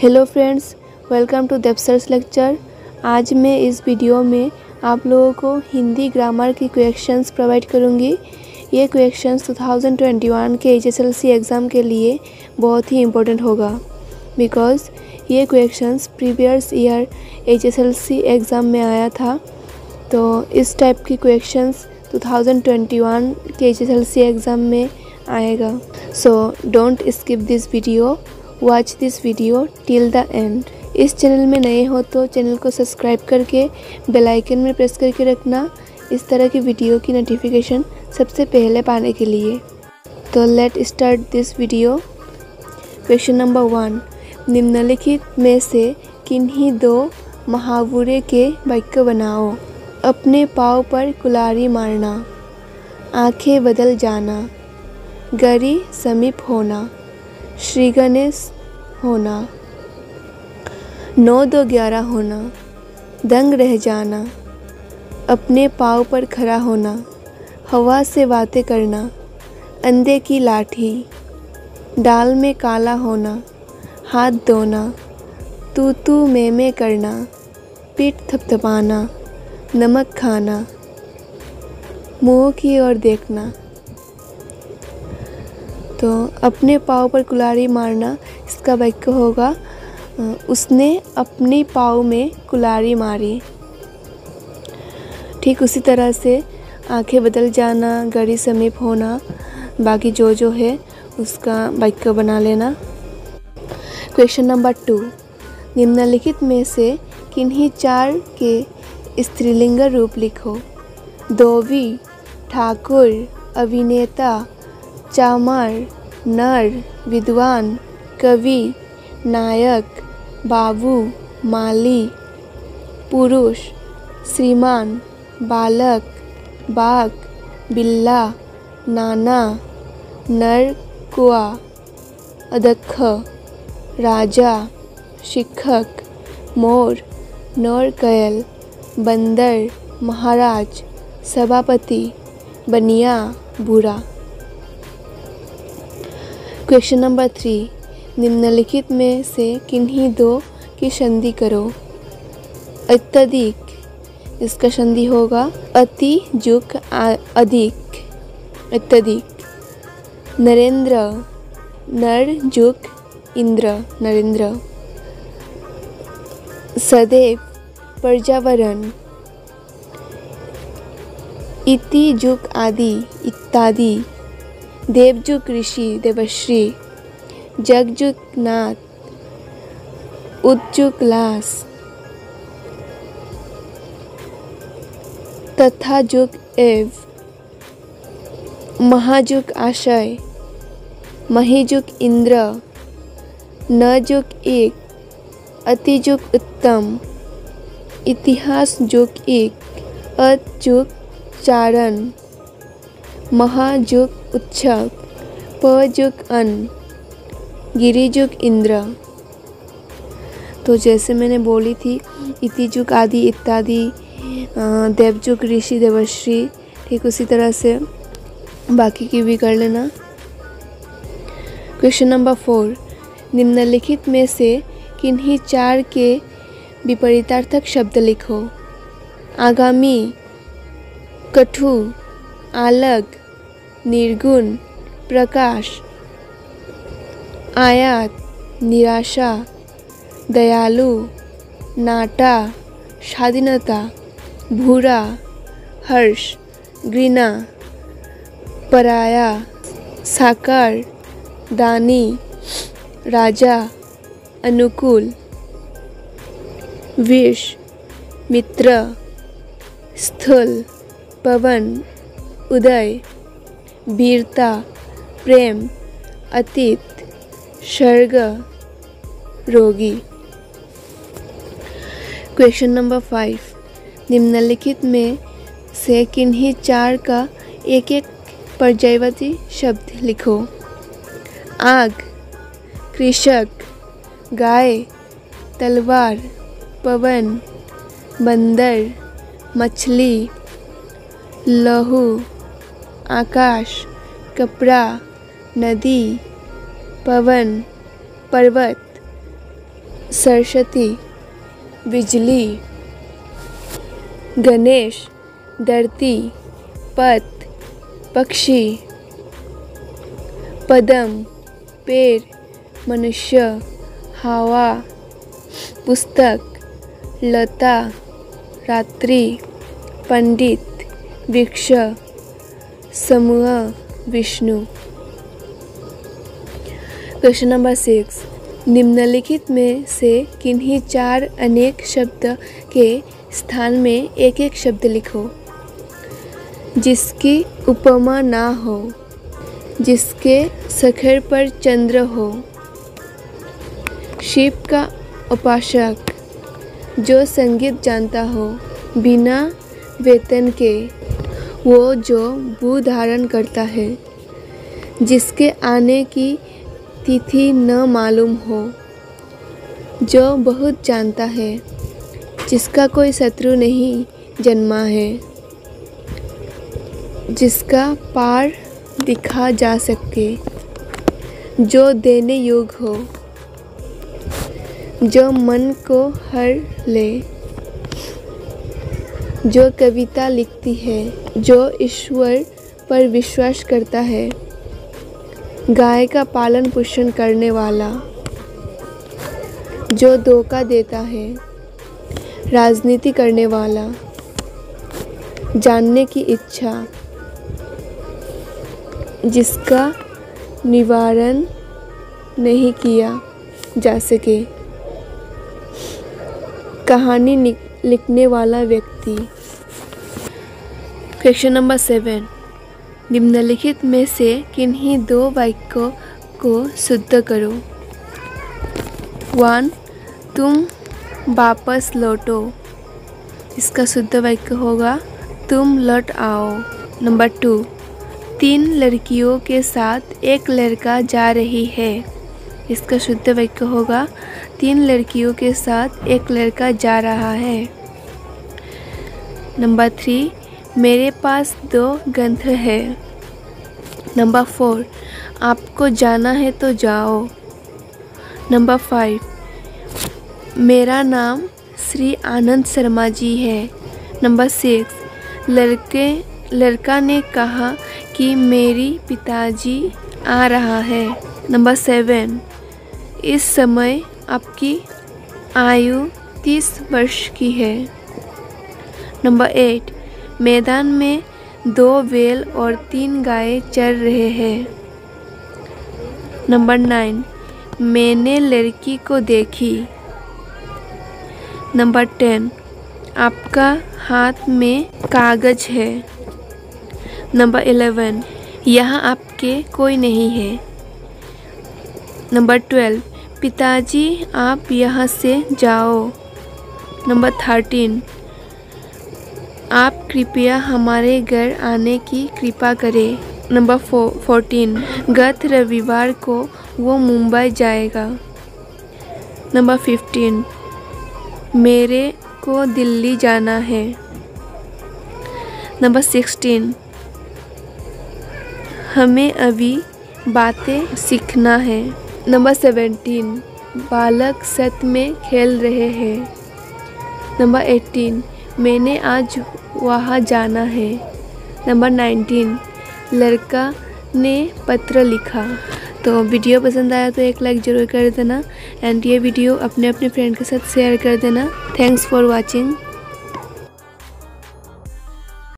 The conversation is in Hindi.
Hello friends, welcome to Deb sir's lecture. आज मैं इस वीडियो में आप लोगों को हिंदी ग्रामर की क्वेश्चंस प्रोवाइड करूंगी। ये क्वेश्चंस 2021 के HSLC एग्ज़ाम के लिए बहुत ही इम्पोर्टेंट होगा, बिकॉज़ ये questions previous year HSLC exam में आया था। तो इस टाइप की क्वेश्चंस 2021 के HSLC एग्ज़ाम में आएगा। So don't skip this video, watch this video till the end. इस चैनल में नए हो तो चैनल को सब्सक्राइब करके बेल आइकन में प्रेस करके रखना, इस तरह की वीडियो की नोटिफिकेशन सबसे पहले पाने के लिए। तो let start this video. Question number 1, निम्नलिखित में से किन्हीं दो मुहावरे के वाक्य बनाओ। अपने पाँव पर कुल्हाड़ी मारना, आंखें बदल जाना, गरी समीप होना, श्री गणेश होना, 9-2-11 होना, दंग रह जाना, अपने पाँव पर खड़ा होना, हवा से बातें करना, अंधे की लाठी, दाल में काला होना, हाथ धोना, तू तू मैं करना, पीठ थपथपाना, नमक खाना, मुँह की ओर देखना। तो अपने पाँव पर कुल्हाड़ी मारना इसका वाक्य होगा, उसने अपने पाँव में कुल्हाड़ी मारी। ठीक उसी तरह से आंखें बदल जाना, गरी समीप होना, बाकी जो है उसका वाक्य बना लेना। क्वेश्चन नंबर 2, निम्नलिखित में से किन्हीं चार के स्त्रीलिंग रूप लिखो। धोबी, ठाकुर, अभिनेता, चामार, नर, विद्वान, कवि, नायक, बाबू, माली, पुरुष, श्रीमान, बालक, बाघ, बिल्ला, नाना, नर कुआ, अदक्ष, राजा, शिक्षक, मोर, नौरकयल, बंदर, महाराज, सभापति, बनिया, बूढ़ा। क्वेश्चन नंबर 3, निम्नलिखित में से किन्हीं दो की संधि करो। अत्यधिक, इसका संधि होगा अति जुक अधिक, अत्यधिक। नरेंद्र, नर जुक इंद्र, नरेंद्र। सदैव, पर्यावरण, इति जुक आदि, इत्यादि। देवजुग ऋषि, देवश्री, जगजुग नाथ, उद्जुग लास, तथा जुग एव, महाजुग आशय, महिजुग इंद्र, नजुग एक, अतिजुग उत्तम, इतिहास जुग एक, अतजुग चारण, महाजुग उच्छक, पजुग अन, गिरिजुग इंद्र। तो जैसे मैंने बोली थी, इतिजुग आदि, इत्यादि, देवजुग ऋषि, देवश्री, ठीक उसी तरह से बाकी की भी कर लेना। क्वेश्चन नंबर 4, निम्नलिखित में से किन्हीं चार के विपरीतार्थक शब्द लिखो। आगामी, कठु, अलग, निर्गुण, प्रकाश। आयात, निराशा, दयालु, नाटा, स्वाधीनता, भूरा, हर्ष, घृणा, पराया, साकार, दानी, राजा, अनुकूल, विष, मित्र, स्थल, पवन, उदय, वीरता, प्रेम, अतीत, स्वर्ग, रोगी। क्वेश्चन नंबर 5, निम्नलिखित में से किन्हीं चार का एक एक पर्यायवाची शब्द लिखो। आग, कृषक, गाय, तलवार, पवन, बंदर, मछली, लहू, आकाश, कपड़ा, नदी, पवन, पर्वत, सरस्वती, बिजली, गणेश, धरती, पथ, पक्षी, पदम, पेड़, मनुष्य, हवा, पुस्तक, लता, रात्रि, पंडित, वृक्ष, समूह, विष्णु। क्वेश्चन नंबर 6, निम्नलिखित में से किन्हीं चार अनेक शब्द के स्थान में एक एक शब्द लिखो जिसकी उपमा ना हो, जिसके सखर पर चंद्र हो, शिव का उपासक, जो संगीत जानता हो, बिना वेतन के, वो जो भू धारण करता है, जिसके आने की तिथि न मालूम हो, जो बहुत जानता है, जिसका कोई शत्रु नहीं जन्मा है, जिसका पार दिखा जा सके, जो देने योग्य हो, जो मन को हर ले, जो कविता लिखती है, जो ईश्वर पर विश्वास करता है, गाय का पालन पोषण करने वाला, जो धोखा देता है, राजनीति करने वाला, जानने की इच्छा, जिसका निवारण नहीं किया जा सके, कहानी लिखने वाला व्यक्ति। क्वेश्चन नंबर 7, निम्नलिखित में से किन्हीं दो वाक्यों को शुद्ध करो। 1, तुम वापस लौटो, इसका शुद्ध वाक्य होगा तुम लौट आओ। नंबर 2, 3 लड़कियों के साथ एक लड़का जा रही है, इसका शुद्ध वाक्य होगा 3 लड़कियों के साथ एक लड़का जा रहा है। नंबर 3, मेरे पास 2 ग्रंथ है। नंबर 4, आपको जाना है तो जाओ। नंबर 5, मेरा नाम श्री आनंद शर्मा जी है। नंबर 6, लड़का ने कहा कि मेरी पिताजी आ रहा है। नंबर 7, इस समय आपकी आयु 30 वर्ष की है। नंबर 8, मैदान में 2 बैल और 3 गाय चर रहे हैं। नंबर 9, मैंने लड़की को देखी। नंबर 10, आपका हाथ में कागज है। नंबर 11, यहाँ आपके कोई नहीं है। नंबर 12, पिताजी आप यहाँ से जाओ। नंबर 13, आप कृपया हमारे घर आने की कृपा करें। नंबर 14, गत रविवार को वो मुंबई जाएगा। नंबर 15, मेरे को दिल्ली जाना है। नंबर 16, हमें अभी बातें सीखना है। नंबर 17, बालक सत में खेल रहे हैं। नंबर 18, मैंने आज वहाँ जाना है। नंबर 19, लड़का ने पत्र लिखा। तो वीडियो पसंद आया तो एक लाइक ज़रूर कर देना एंड ये वीडियो अपने फ्रेंड के साथ शेयर कर देना। Thanks for watching.